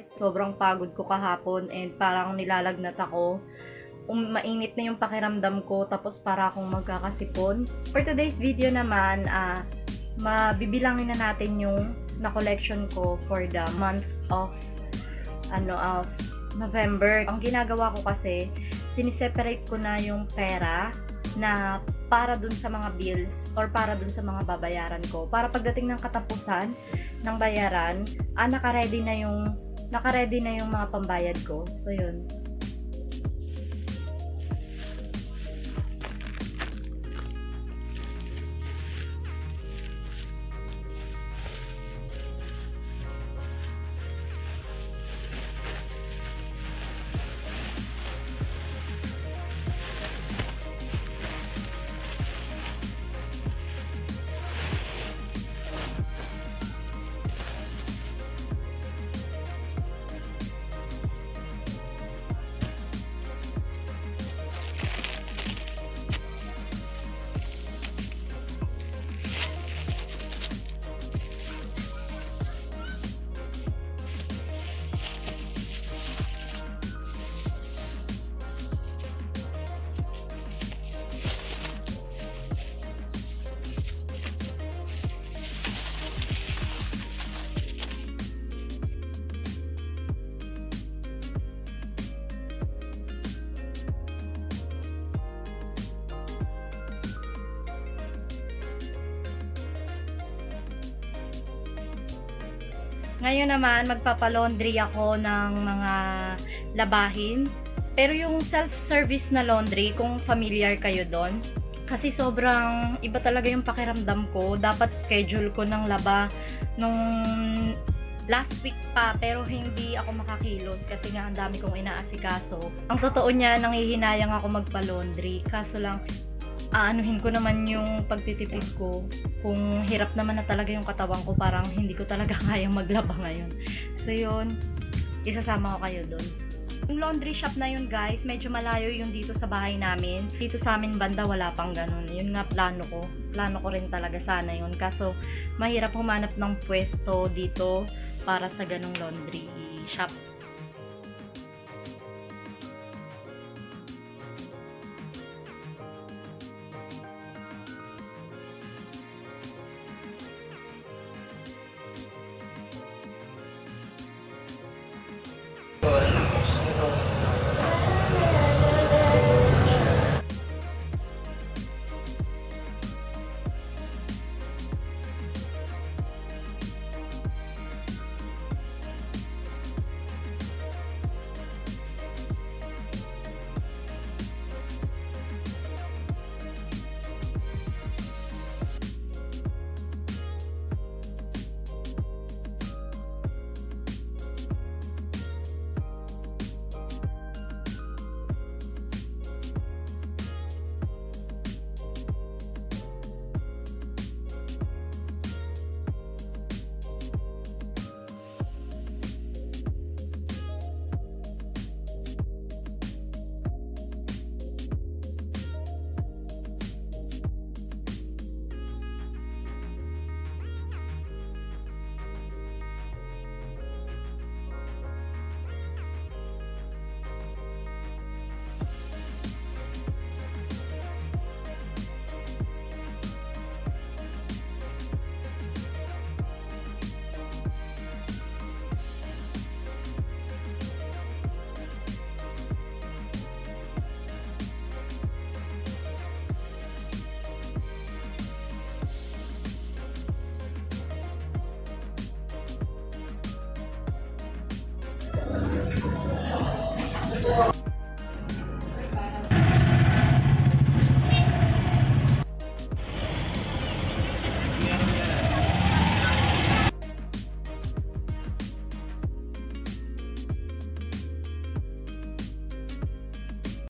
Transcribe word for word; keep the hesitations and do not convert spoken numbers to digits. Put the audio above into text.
guys, sobrang pagod ko kahapon and parang nilalagnat ako. Um, mainit na yung pakiramdam ko, tapos para akong magkakasipon. For today's video naman, ah, uh, mabibilangin na natin yung na-collection ko for the month of ano of November. Ang ginagawa ko kasi, siniseparate ko na yung pera na para dun sa mga bills or para dun sa mga babayaran ko. Para pagdating ng katapusan ng bayaran, ah, naka-ready na yung naka-ready na yung mga pambayad ko. So, yun. Ngayon naman, magpapalaundry ako ng mga labahin. Pero yung self-service na laundry, kung familiar kayo doon, kasi sobrang iba talaga yung pakiramdam ko. Dapat schedule ko ng laba nung last week pa, pero hindi ako makakilos kasi nga ang dami kong inaasikaso. Ang totoo niya, nanghihinayang ako magpalaundry. Kaso lang, aanuhin ko naman yung pagtitipid ko. Kung hirap naman na talaga yung katawan ko, parang hindi ko talaga kayang maglaba ngayon. So yun, isasama ko kayo dun. Yung laundry shop na yun guys, medyo malayo yung dito sa bahay namin. Dito sa amin banda wala pang ganun. Yun nga plano ko. Plano ko rin talaga sana yun. Kaso mahirap humanap ng pwesto dito para sa ganung laundry shop.